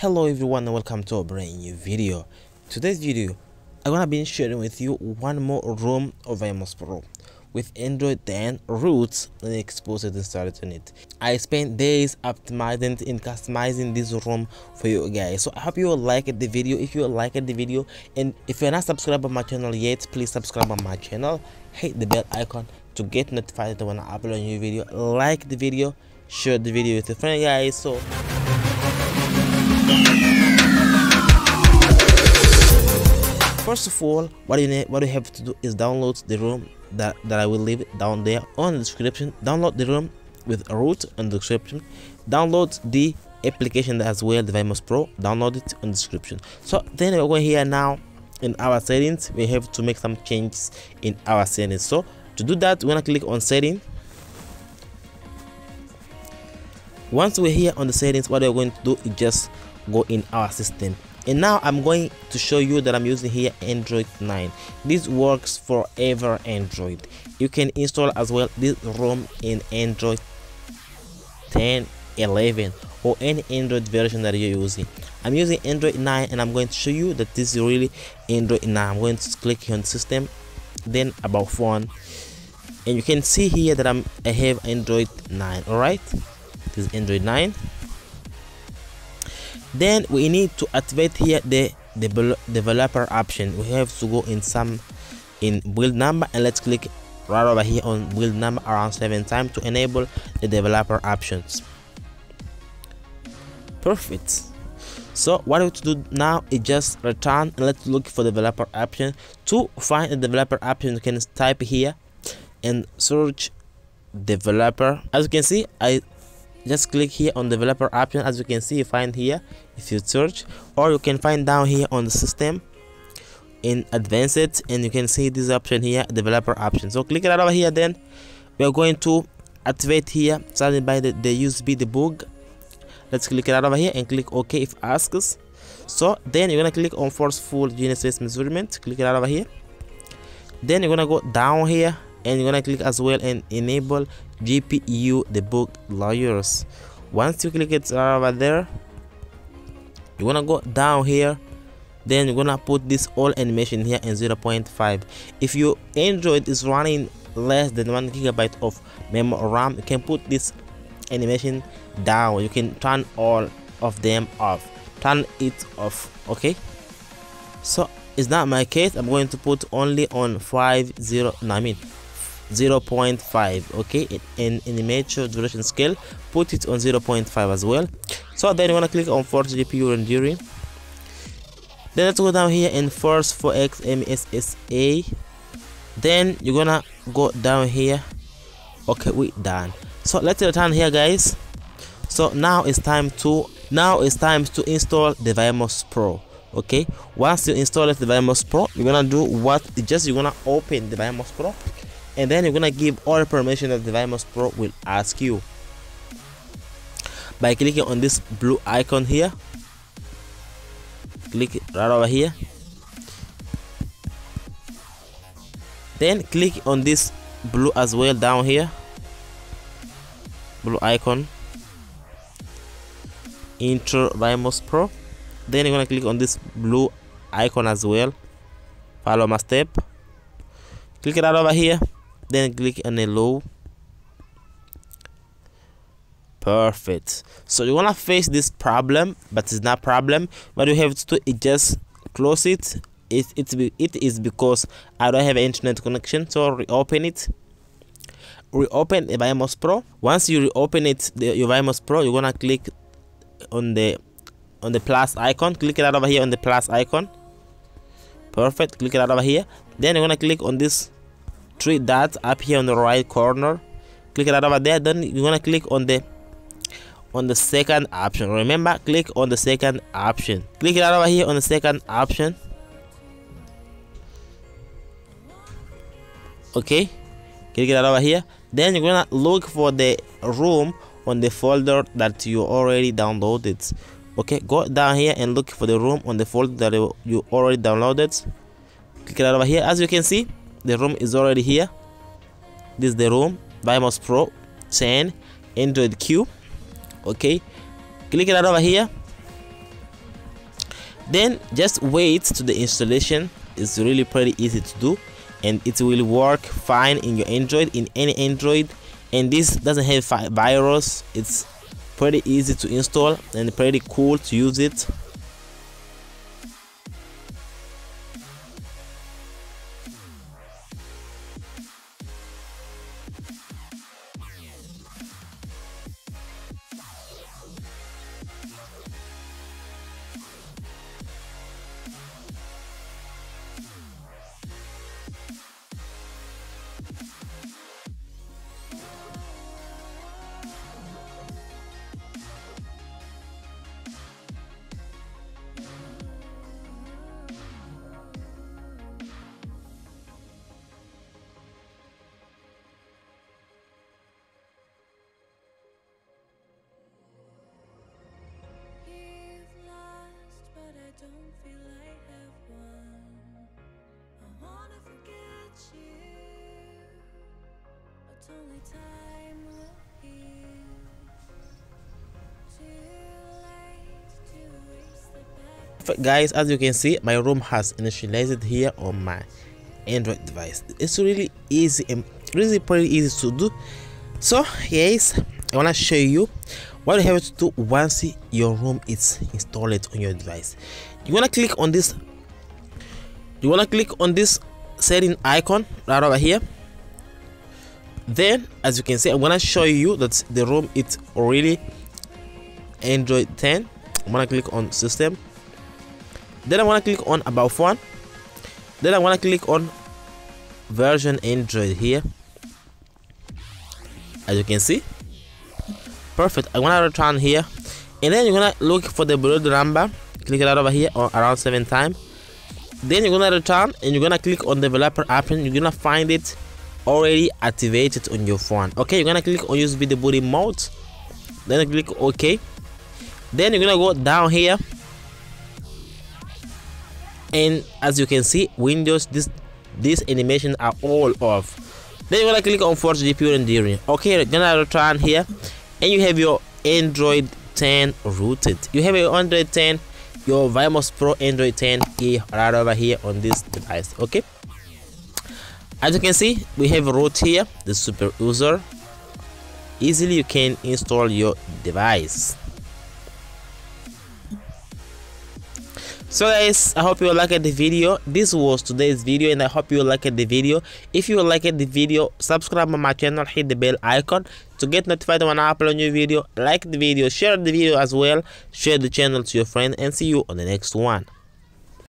Hello everyone and welcome to a brand new video. Today's video I'm gonna be sharing with you one more ROM of VMOS Pro with Android 10 roots and exposed and started on it. I spent days optimizing and customizing this ROM for you guys, so I hope you will like the video. If you like the video and if you're not subscribed on my channel yet, please subscribe on my channel, hit the bell icon to get notified when I upload a new video. Like the video, share the video with your friend guys. So first of all, what you have to do is download the ROM that I will leave down there on the description. Download the ROM with a root on the description. Download the application as well, the VMOS Pro. Download it on the description. So then we're going here now in our settings. We have to make some changes in our settings. So to do that, we're gonna click on settings. Once we're here on the settings, what we're going to do is just go in our system. And now I'm going to show you that I'm using here Android 9. This works for every Android. You can install as well this ROM in Android 10, 11 or any Android version that you're using. I'm using Android 9 and I'm going to show you that this is really Android 9. I'm going to click here on system, then about phone, and you can see here that I have Android 9. Alright, this is Android 9. Then we need to activate here the developer option. We have to go in build number and let's click right over here on build number around 7 times to enable the developer options. Perfect. So what we have to do now is just return and let's look for developer option. To find the developer option, you can type here and search developer. As you can see, I just click here on developer option. As you can see, you find here if you search, or you can find down here on the system in advanced, and you can see this option here, developer option. So click right over here. Then we are going to activate here starting by the USB debug. Let's click right over here and click OK if asks. So then you're gonna click on forceful GNSS measurement. Click right over here. Then you're gonna go down here and you're gonna click as well and enable GPU debug layers. Once you click it over there, you're gonna go down here, then you're gonna put this all animation here in 0.5. If your Android is running less than 1 GB of memory RAM, you can put this animation down. You can turn all of them off, turn it off. Okay, so it's not my case. I'm going to put only on 0.5. okay, and in the mature duration scale, put it on 0.5 as well. So then you want to click on force GPU rendering. Then let's go down here and force 4x MSAA. Then you're gonna go down here. Okay, we're done. So let's return here guys. So now it's time to install the VMOS Pro. Okay, once you install the VMOS Pro, you're gonna do what? Just you're gonna open the VMOS Pro. And then you're gonna give all the permission that the VMOS Pro will ask you by clicking on this blue icon here. Click right over here. Then click on this blue as well down here. Blue icon. Enter VMOS Pro. Then you're gonna click on this blue icon as well. Follow my step. Click right over here. Then click on allow. Perfect. So you wanna face this problem, but it's not problem. What you have to do is just close it. It is because I don't have internet connection. So reopen it. Reopen the VMOS Pro. Once you reopen it, your VMOS Pro, you're gonna click on the plus icon. Click right over here on the plus icon. Perfect. Click right over here. Then you're gonna click on this 3 dots up here on the right corner. Click right over there. Then you're gonna click on the second option. Remember, click on the second option. Click right over here on the second option. Okay, click right over here. Then you're gonna look for the ROM on the folder that you already downloaded. Okay, go down here and look for the ROM on the folder that you already downloaded. Click right over here. As you can see, the ROM is already here. This is the ROM, VMOS Pro 10 Android Q. Okay, click it right over here. Then just wait to the installation. It's really pretty easy to do, and it will work fine in your Android, in any Android. And this doesn't have virus. It's pretty easy to install and pretty cool to use it. Don't feel I have won. I wanna forget you, but only time will heal. Too late to reach the back. Guys, as you can see, my ROM has initialized here on my Android device. It's really easy and really pretty easy to do. So yes, I wanna show you what you have to do once your ROM is installed on your device. You wanna click on this. You wanna click on this setting icon right over here. Then, as you can see, I'm gonna show you that the ROM is already Android 10. I'm gonna click on System. Then I wanna click on About Phone. Then I wanna click on Version Android here. As you can see. Perfect. I'm gonna return here, and then you're gonna look for the build number. Click it out over here, or around 7 times. Then you're gonna return, and you're gonna click on developer option. You're gonna find it already activated on your phone. Okay, you're gonna click on USB debooting mode. Then you click OK. Then you're gonna go down here, and as you can see, Windows these animations are all off. Then you're gonna click on Force GPU rendering. Okay, you're gonna return here. And you have your Android 10 rooted. You have your Android 10, your VMOS Pro Android 10 here, right over here on this device. Okay. As you can see, we have root here, the super user. Easily you can install your device. So guys, I hope you liked the video. This was today's video, and I hope you liked the video. If you liked the video, subscribe on my channel, hit the bell icon to get notified when I upload a new video. Like the video, share the video as well, share the channel to your friend, and see you on the next one.